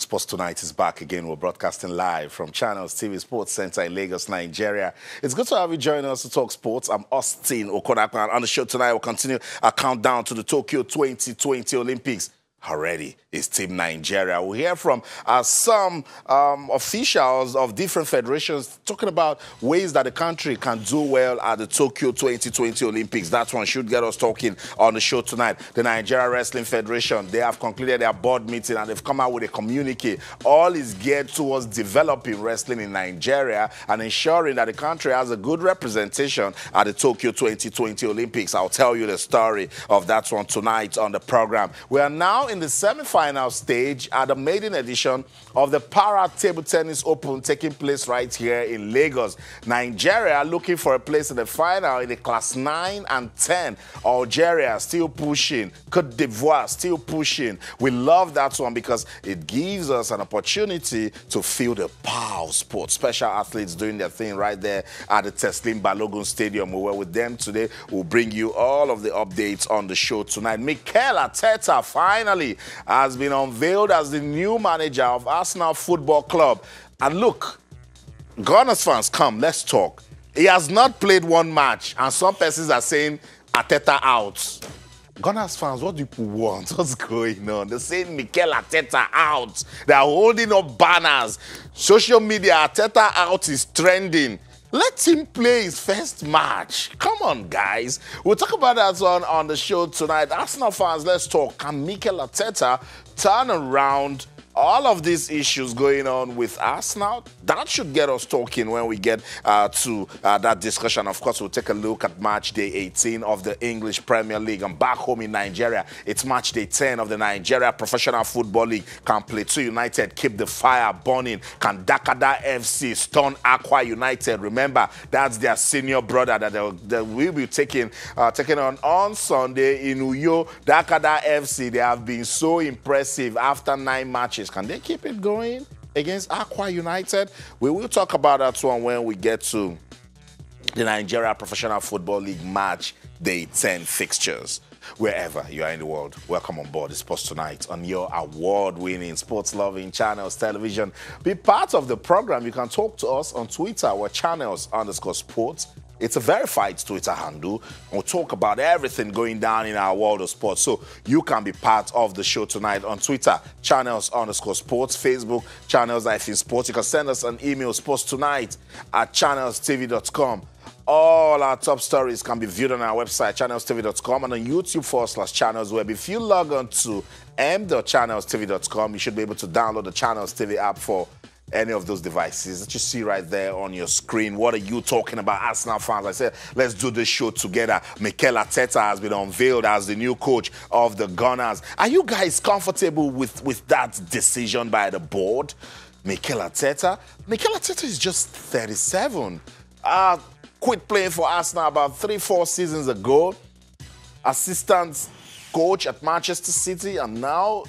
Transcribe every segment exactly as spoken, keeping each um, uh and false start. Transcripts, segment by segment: Sports Tonight is back again. We're broadcasting live from Channels T V Sports Center in Lagos, Nigeria. It's good to have you join us to talk sports. I'm Austin Okonaka, and on the show tonight, we'll continue our countdown to the Tokyo twenty twenty Olympics. Already is Team Nigeria. We'll hear from uh, some um, officials of different federations talking about ways that the country can do well at the Tokyo twenty twenty Olympics. That one should get us talking on the show tonight. The Nigeria Wrestling Federation, they have concluded their board meeting and they've come out with a communique. All is geared towards developing wrestling in Nigeria and ensuring that the country has a good representation at the Tokyo twenty twenty Olympics. I'll tell you the story of that one tonight on the program. We are now in the semi-final stage at the maiden edition of the Para Table Tennis Open taking place right here in Lagos. Nigeria looking for a place in the final in the class nine and ten. Algeria still pushing. Cote d'Ivoire still pushing. We love that one because it gives us an opportunity to feel the power of sport. Special athletes doing their thing right there at the Teslim Balogun Stadium. We were with them today. We'll bring you all of the updates on the show tonight. Mikel Arteta finally has been unveiled as the new manager of Arsenal Football Club. And look, Gunners fans, come, let's talk. He has not played one match, and some persons are saying Arteta out. Gunners fans, what do you want? What's going on? They're saying Mikel Arteta out. They're holding up banners. Social media, Arteta out is trending. Let him play his first match. Come on, guys. We'll talk about that on, on the show tonight. Arsenal fans, let's talk. Can Mikel Arteta turn around all of these issues going on with Arsenal? That should get us talking when we get uh, to uh, that discussion. Of course, we'll take a look at match day eighteen of the English Premier League. And back home in Nigeria, it's match day ten of the Nigeria Professional Football League. Can Plateau United keep the fire burning? Can Dakada F C stun Akwa United? Remember, that's their senior brother that they'll, they will be taking uh, taking on on Sunday in Uyo. Dakada F C, they have been so impressive after nine matches. Can they keep it going against Akwa United? We will talk about that one when we get to the Nigeria Professional Football League match day ten fixtures. Wherever you are in the world, welcome on board. It's Sports Tonight on your award-winning, sports-loving Channels Television. Be part of the program. You can talk to us on Twitter. We're Channels underscore sports. It's a verified Twitter handle. We'll talk about everything going down in our world of sports. So you can be part of the show tonight on Twitter, Channels underscore sports, Facebook, Channels Life in Sports. You can send us an email, sports tonight at channels t v dot com. All our top stories can be viewed on our website, channels t v dot com, and on YouTube forward slash Channels Web. If you log on to m dot channels t v dot com, you should be able to download the Channels T V app for any of those devices that you see right there on your screen. What are you talking about, Arsenal fans? I said, let's do this show together. Mikel Arteta has been unveiled as the new coach of the Gunners. Are you guys comfortable with, with that decision by the board? Mikel Arteta? Mikel Arteta is just thirty-seven. Uh, quit playing for Arsenal about three, four seasons ago. Assistant coach at Manchester City, and now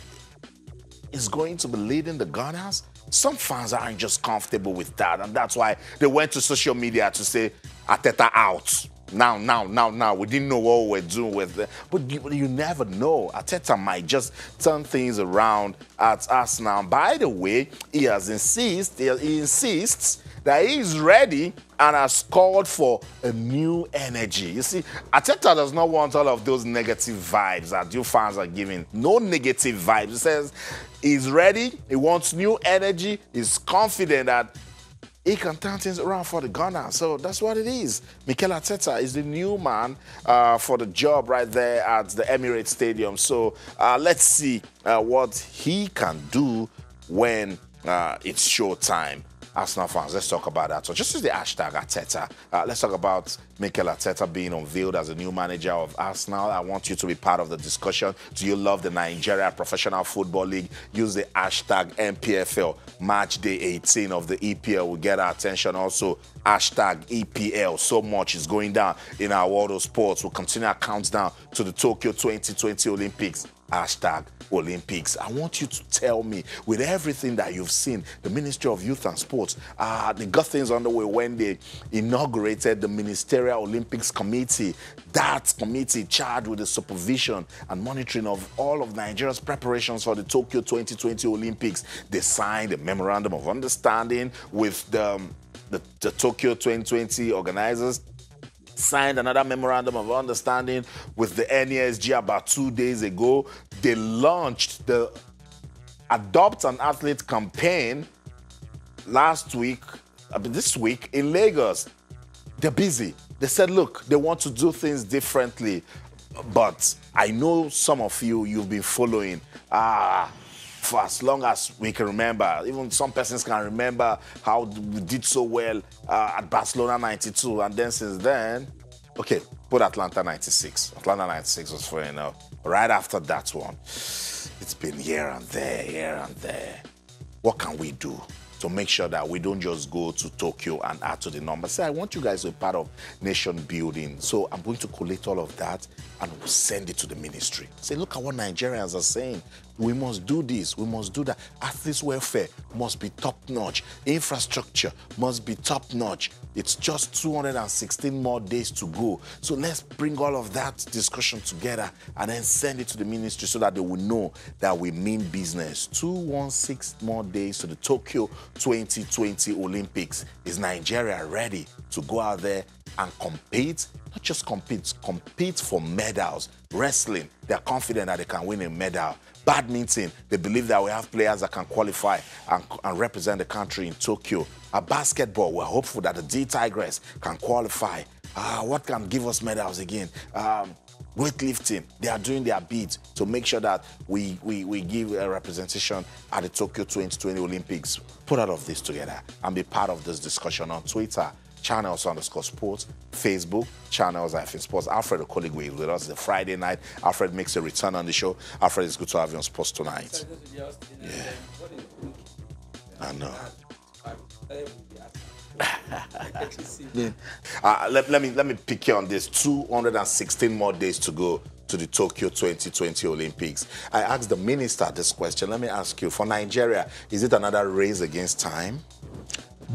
is going to be leading the Gunners? Some fans aren't just comfortable with that, and that's why they went to social media to say, Arteta out. Now, now, now, now. We didn't know what we were doing with it. But you, you never know. Arteta might just turn things around at Arsenal. And by the way, he has insist, he, he insists that he is ready and has called for a new energy. You see, Arteta does not want all of those negative vibes that you fans are giving. No negative vibes. He says he's ready, he wants new energy, he's confident that he can turn things around for the Gunners. So that's what it is. Mikel Arteta is the new man uh, for the job right there at the Emirates Stadium. So uh, let's see uh, what he can do when uh, it's showtime. Arsenal fans, let's talk about that. So just use the hashtag Arteta. Uh, let's talk about Mikel Arteta being unveiled as a new manager of Arsenal. I want you to be part of the discussion. Do you love the Nigeria Professional Football League? Use the hashtag N P F L. Match day eighteen of the E P L will get our attention. Also, hashtag E P L. So much is going down in our world of sports. We'll continue our countdown to the Tokyo twenty twenty Olympics. Hashtag Olympics. I want you to tell me, with everything that you've seen, the Ministry of Youth and Sports, uh, they got things underway when they inaugurated the Ministerial Ministerial Olympics Committee. That committee charged with the supervision and monitoring of all of Nigeria's preparations for the Tokyo twenty twenty Olympics. They signed a memorandum of understanding with the, the, the Tokyo twenty twenty organizers, signed another memorandum of understanding with the N E S G about two days ago. They launched the Adopt an Athlete campaign last week, I mean this week in Lagos. They're busy. They said, look, they want to do things differently. But I know some of you, you've been following ah, for as long as we can remember. Even some persons can remember how we did so well uh, at Barcelona ninety-two. And then since then, okay, put Atlanta ninety-six. Atlanta ninety-six was fair enough. Right after that one, it's been here and there, here and there. What can we do to make sure that we don't just go to Tokyo and add to the numbers? So I want you guys to be part of nation building. So I'm going to collate all of that and we'll send it to the ministry. Say, look at what Nigerians are saying. We must do this, we must do that. Athletes' welfare must be top-notch. Infrastructure must be top-notch. It's just two hundred sixteen more days to go. So let's bring all of that discussion together and then send it to the ministry so that they will know that we mean business. two hundred sixteen more days to the Tokyo twenty twenty Olympics. Is Nigeria ready to go out there and compete? Not just compete, compete for medals. Wrestling, they're confident that they can win a medal. Badminton, they believe that we have players that can qualify and, and represent the country in Tokyo. At basketball, we're hopeful that the D-Tigress can qualify. Uh, what can give us medals again? Um, weightlifting, they are doing their bit to make sure that we, we, we give a representation at the Tokyo twenty twenty Olympics. Put all of this together and be part of this discussion on Twitter. Channels underscore sports, Facebook, Channels Sports. Alfred, a colleague with us, the Friday night. Alfred makes a return on the show. Alfred, it's good to have you on sports tonight. Yeah. I know. uh, let, let me let me pick you on this. two hundred sixteen more days to go to the Tokyo twenty twenty Olympics. I asked the minister this question. Let me ask you, for Nigeria, is it another race against time?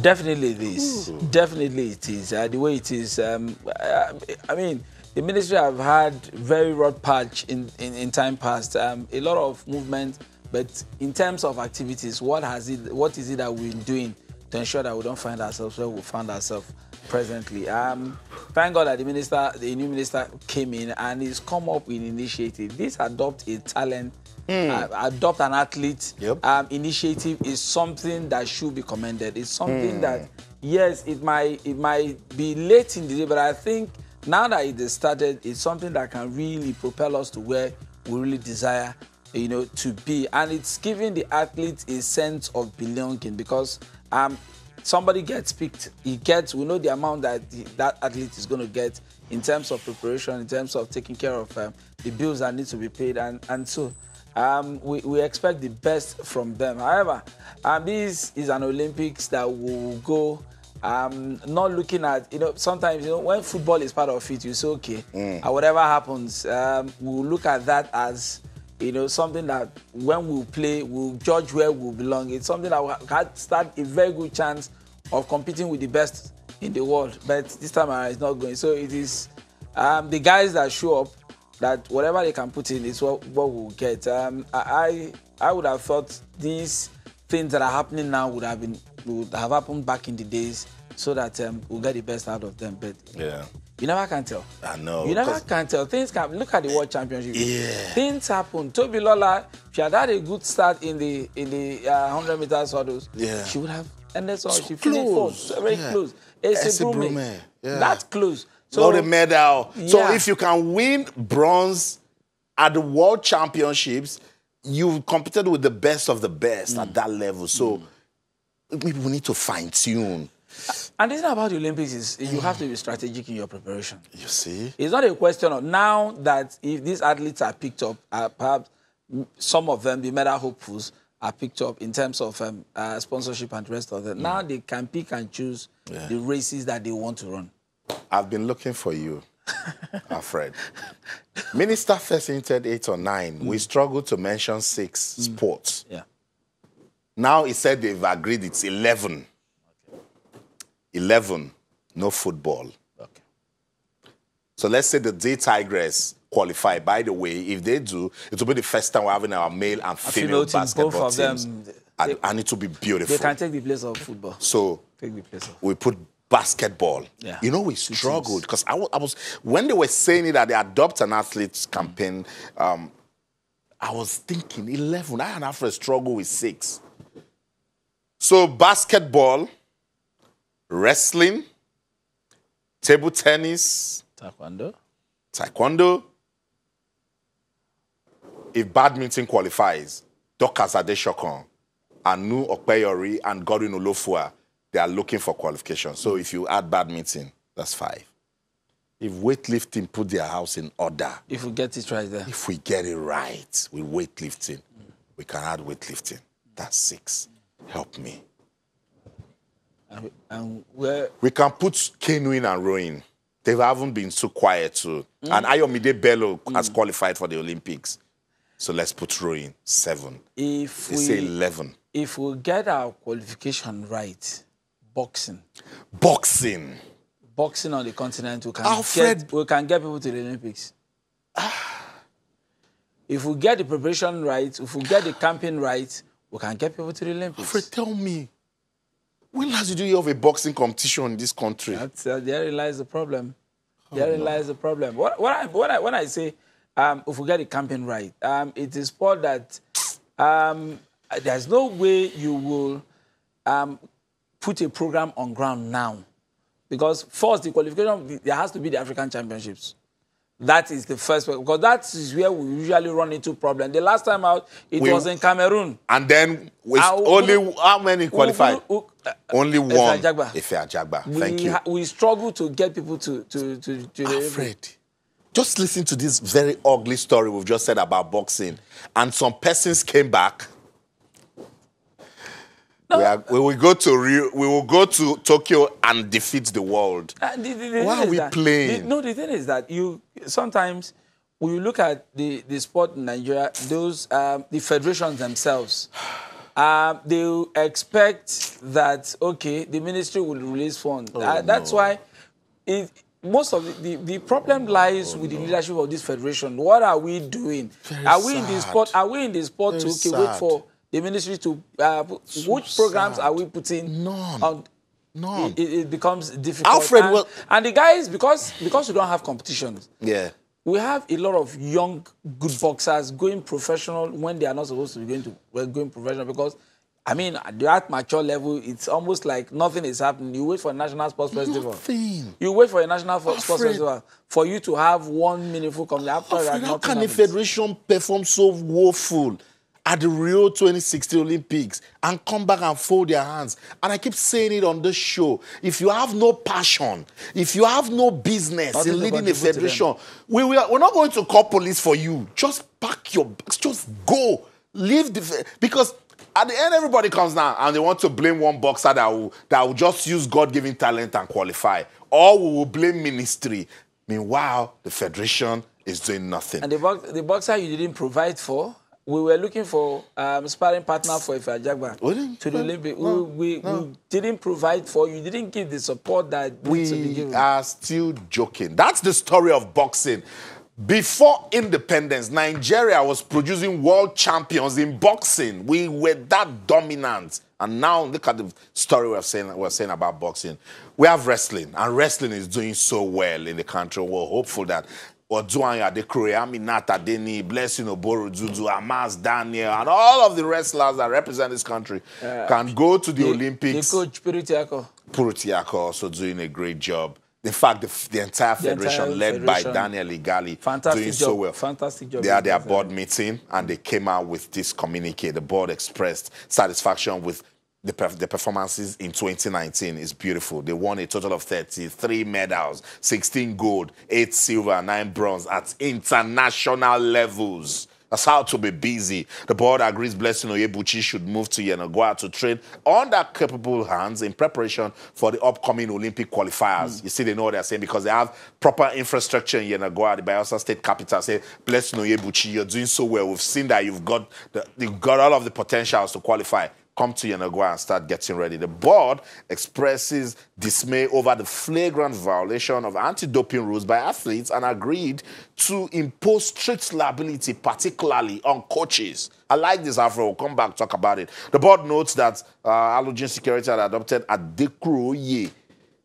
Definitely it is. Ooh. Definitely it is. Uh, the way it is, um, I, I mean, the ministry have had very rough patch in, in, in time past. Um, a lot of movement, but in terms of activities, what has it? What is it that we're doing to ensure that we don't find ourselves where we found ourselves presently? Um, thank God that the minister, the new minister, came in and he's come up with initiative. This Adopt a Talent. Mm. Uh, adopt an athlete yep. um, initiative is something that should be commended. It's something mm. that, yes, it might it might be late in the day, but I think now that it has started, it's something that can really propel us to where we really desire, you know, to be. And it's giving the athlete a sense of belonging because um, somebody gets picked. He gets. We know the amount that the, that athlete is going to get in terms of preparation, in terms of taking care of um, the bills that need to be paid, and and so. Um, we, we expect the best from them. However, um, this is an Olympics that will go um, not looking at, you know, sometimes, you know, when football is part of it, you say, okay, mm. uh, whatever happens, um, we'll look at that as, you know, something that when we play, we'll judge where we belong. It's something that will start a very good chance of competing with the best in the world. But this time around, it's not going. So it is um, the guys that show up, that whatever they can put in is what, what we'll get. Um, I I would have thought these things that are happening now would have been would have happened back in the days so that um, we'll get the best out of them. But yeah, you never can tell. I know. You never can tell. Things can look at the World Championship. Yeah. Things happen. Toby Lola, she had had a good start in the in the uh, hundred meters hurdles. Yeah. She would have ended so she close. Finished very yeah. close. It's a Brume. Yeah. That close. So, not a medal. Yeah. So if you can win bronze at the World Championships, you've competed with the best of the best mm. at that level. So mm. maybe we need to fine-tune. And the thing about the Olympics is you mm. have to be strategic in your preparation. You see? It's not a question of now that if these athletes are picked up, uh, perhaps some of them, the medal hopefuls, are picked up in terms of um, uh, sponsorship and the rest of them. Mm. Now they can pick and choose yeah. the races that they want to run. I've been looking for you, Alfred. Minister first hinted eight or nine. Mm. We struggled to mention six mm. sports. Yeah. Now he said they've agreed it's eleven. Okay. eleven, no football. Okay. So let's say the D-Tigress qualify. By the way, if they do, it will be the first time we're having our male and female, female basketball team, both teams. Of them, and, they, and it will be beautiful. They can take the place of football. So take the place of. We put basketball. Yeah. You know, we struggled because I, I was, when they were saying it, that they adopt an athlete's campaign, um, I was thinking eleven. I and Alfred struggle with six. So basketball, wrestling, table tennis, taekwondo, taekwondo. If badminton qualifies, Dokas Adeshokon, Anu Okpeyori, and Godwin Olofua, they are looking for qualification. So if you add badminton, that's five. If weightlifting put their house in order. If we get it right there. If we get it right with weightlifting, mm. we can add weightlifting. That's six. Help me. And, and where... We can put canoeing and rowing. They haven't been so quiet too. Mm. And Ayomide Bello mm. has qualified for the Olympics. So let's put rowing, seven. If they we say eleven. If we get our qualification right, boxing. Boxing. Boxing on the continent, we can Alfred. get we can get people to the Olympics. If we get the preparation right, if we get the camping right, we can get people to the Olympics. Alfred, tell me, when last do you have a boxing competition in this country? That's, uh, there lies the problem. Oh, there no. lies the problem. What, what I, what I, when I say, um, if we get the camping right, um, it is sport that um, there's no way you will um, put a program on ground now. Because first, the qualification, there has to be the African Championships. That is the first one. Because that is where we usually run into problems. The last time out, it we, was in Cameroon. And then, with uh, only uh, how many qualified? Uh, uh, only one. Ife Ajagba. Ife Ajagba. Thank we, you. We struggle to get people to... to, to, to Alfred, the... just listen to this very ugly story we've just said about boxing. And some persons came back. No. We, are, we will go to Rio, we will go to Tokyo and defeat the world. Uh, the, the, the Why are we that, playing? The, no, the thing is that you sometimes when you look at the, the sport in Nigeria, those um, the federations themselves, uh, they expect that okay, the ministry will release funds. Oh, uh, that's no. why it, most of the, the, the problem oh, lies oh, with no. the leadership of this federation. What are we doing? Very are we sad. in the sport? Are we in the sport Very to okay, wait for? The ministry to uh, so which programs sad. are we putting? None. On, None. It, it becomes difficult. Alfred, and, well, and the guys because because we don't have competitions. Yeah, we have a lot of young good boxers going professional when they are not supposed to be going to well, going professional because. I mean, at mature level, it's almost like nothing is happening. You wait for a national sports nothing. festival. You wait for a national Alfred. sports festival for you to have one meaningful company. After Alfred, how can happens. the federation perform so woeful at the Rio twenty sixteen Olympics and come back and fold their hands? And I keep saying it on this show. If you have no passion, if you have no business Nothing in leading a federation, we will, we're not going to call police for you. Just pack your bags. Just go. Leave the... Because at the end, everybody comes down and they want to blame one boxer that will, that will just use God-given talent and qualify. Or we will blame ministry. Meanwhile, the federation is doing nothing. And the, box, the boxer you didn't provide for... We were looking for um, sparring partner for Ife Ajagba to the Olympics. No, we, we, no. we didn't provide for you. Didn't give the support that we to be given. are still joking. That's the story of boxing. Before independence, Nigeria was producing world champions in boxing. We were that dominant. And now look at the story we're saying, we're saying about boxing. We have wrestling, and wrestling is doing so well in the country. We're hopeful that. Odunayo Adekuoroye, Aminata Adeni, Blessing Oyebuchi, Amas Daniel, and all of the wrestlers that represent this country uh, can go to the, the Olympics. The coach, Purutiako. Purutiako also doing a great job. In fact, the, the entire federation the entire led federation. by Daniel Igali Fantastic doing job. so well. Fantastic job. They had their board meeting, and they came out with this communique. The board expressed satisfaction with The, the performances in twenty nineteen is beautiful. They won a total of thirty-three medals, sixteen gold, eight silver, nine bronze at international levels. That's how to be busy. The board agrees Blessing Oyebuchi should move to Yenagoa to train under capable hands in preparation for the upcoming Olympic qualifiers. Mm. You see, they know what they're saying because they have proper infrastructure in Yenagoa, the Bayelsa State capital. Say, Blessing Oyebuchi, you're doing so well. We've seen that you've got, the, you've got all of the potentials to qualify. come to Yenagoa and start getting ready. The board expresses dismay over the flagrant violation of anti-doping rules by athletes and agreed to impose strict liability, particularly on coaches. I like this, Alfred. We'll come back, talk about it. The board notes that uh, Alogin Security had adopted Adekuoroye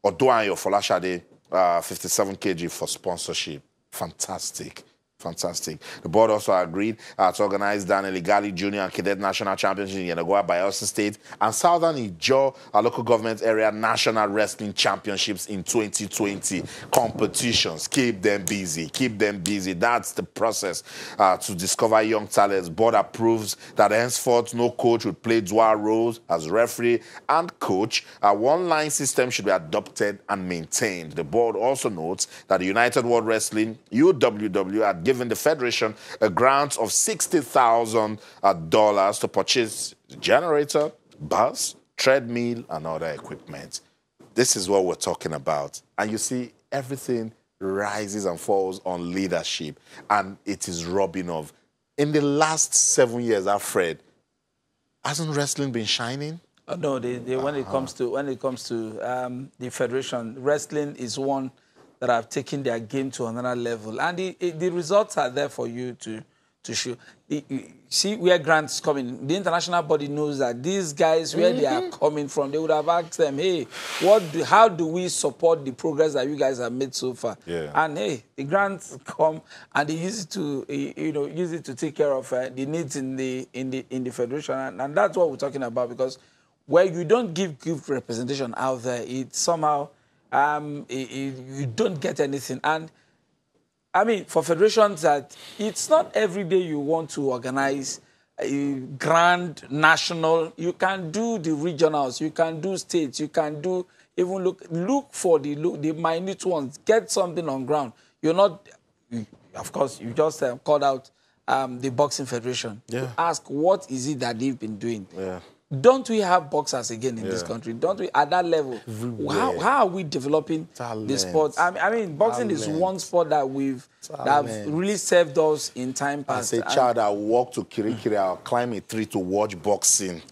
Odunayo Folashade, uh, fifty-seven kilograms for sponsorship. Fantastic. Fantastic. The board also agreed uh, to organize Daniel Igali Junior and Cadet National Championship in Yenagoa, Bayelsa State, and Southern Ijaw, our local government area, National Wrestling Championships in twenty twenty. Competitions. Keep them busy. Keep them busy. That's the process uh, to discover young talents. Board approves that henceforth no coach would play dual roles as referee and coach. A one-line system should be adopted and maintained. The board also notes that the United World Wrestling, U W W, had given the federation a grant of sixty thousand dollars to purchase a generator, bus, treadmill, and other equipment. This is what we're talking about. And you see, everything rises and falls on leadership, and it is rubbing off. In the last seven years, Alfred, hasn't wrestling been shining? Oh, no, they, they, when uh-huh. it comes to when it comes to um, the federation, wrestling is one that have taken their game to another level. And the, the results are there for you to, to show. See where grants coming. The international body knows that these guys, where mm-hmm. they are coming from, they would have asked them, hey, what do, how do we support the progress that you guys have made so far? Yeah. And hey, the grants come and they use it to, you know, use it to take care of uh, the needs in the, in the, in the federation. And, and that's what we're talking about, because where you don't give good representation out there, it somehow... Um, it, it, you don't get anything. And, I mean, for federations, that it's not every day you want to organize a grand national. You can do the regionals. You can do states. You can do even look look for the, look, the minute ones. Get something on ground. You're not, of course, you just uh, called out um, the Boxing Federation. Yeah. To ask what is it that they've been doing. Yeah. Don't we have boxers again in yeah. this country? Don't we, at that level? Yeah. How, how are we developing Talent. the sport? I mean, I mean boxing Talent. is one sport that we've that have really served us in time past. As a child, I walked to Kirikiri, I'll climb a tree to watch boxing.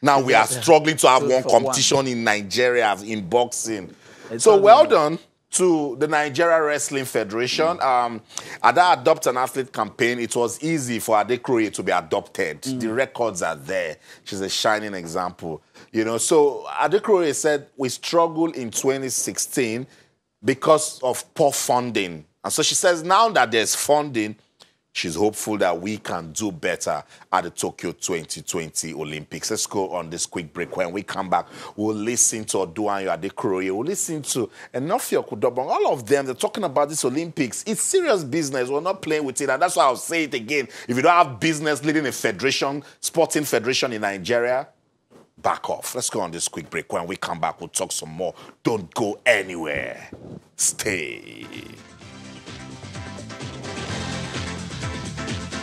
Now we are struggling to have one competition one. in Nigeria in boxing. It's so well one. done. to the Nigeria Wrestling Federation. Mm. Um, at that Adopt an Athlete campaign, it was easy for Adekuoroye to be adopted. Mm. The records are there. She's a shining example. You know, so Adekuoroye said, we struggled in twenty sixteen because of poor funding. And so she says now that there's funding, she's hopeful that we can do better at the Tokyo twenty twenty Olympics. Let's go on this quick break. When we come back, we'll listen to Odunayo Adekuoroye. We'll listen to Enofio Kudobong. All of them, they're talking about this Olympics. It's serious business. We're not playing with it. And that's why I'll say it again. If you don't have business leading a federation, sporting federation in Nigeria, back off. Let's go on this quick break. When we come back, we'll talk some more. Don't go anywhere. Stay.